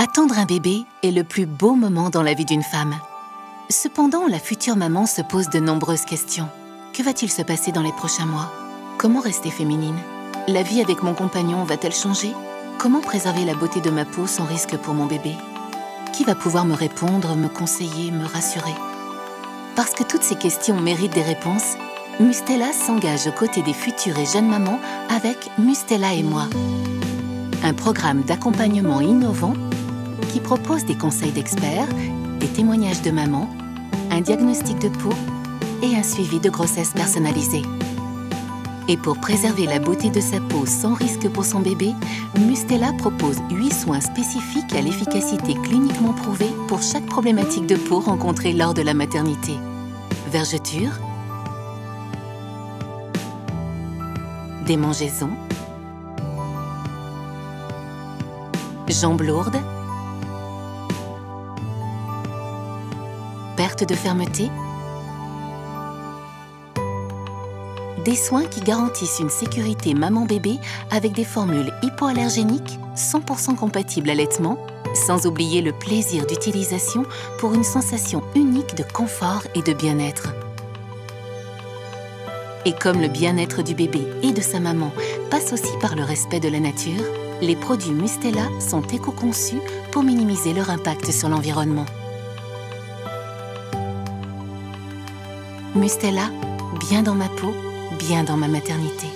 Attendre un bébé est le plus beau moment dans la vie d'une femme. Cependant, la future maman se pose de nombreuses questions. Que va-t-il se passer dans les prochains mois? Comment rester féminine? La vie avec mon compagnon va-t-elle changer? Comment préserver la beauté de ma peau sans risque pour mon bébé? Qui va pouvoir me répondre, me conseiller, me rassurer? Parce que toutes ces questions méritent des réponses, Mustela s'engage aux côtés des futures et jeunes mamans avec Mustela et moi, un programme d'accompagnement innovant qui propose des conseils d'experts, des témoignages de mamans, un diagnostic de peau et un suivi de grossesse personnalisé. Et pour préserver la beauté de sa peau sans risque pour son bébé, Mustela propose 8 soins spécifiques à l'efficacité cliniquement prouvée pour chaque problématique de peau rencontrée lors de la maternité. Vergeture, démangeaison, jambes lourdes, perte de fermeté. Des soins qui garantissent une sécurité maman-bébé avec des formules hypoallergéniques 100% compatibles à l'allaitement, sans oublier le plaisir d'utilisation pour une sensation unique de confort et de bien-être. Et comme le bien-être du bébé et de sa maman passe aussi par le respect de la nature, les produits Mustela sont éco-conçus pour minimiser leur impact sur l'environnement. Mustela, bien dans ma peau, bien dans ma maternité.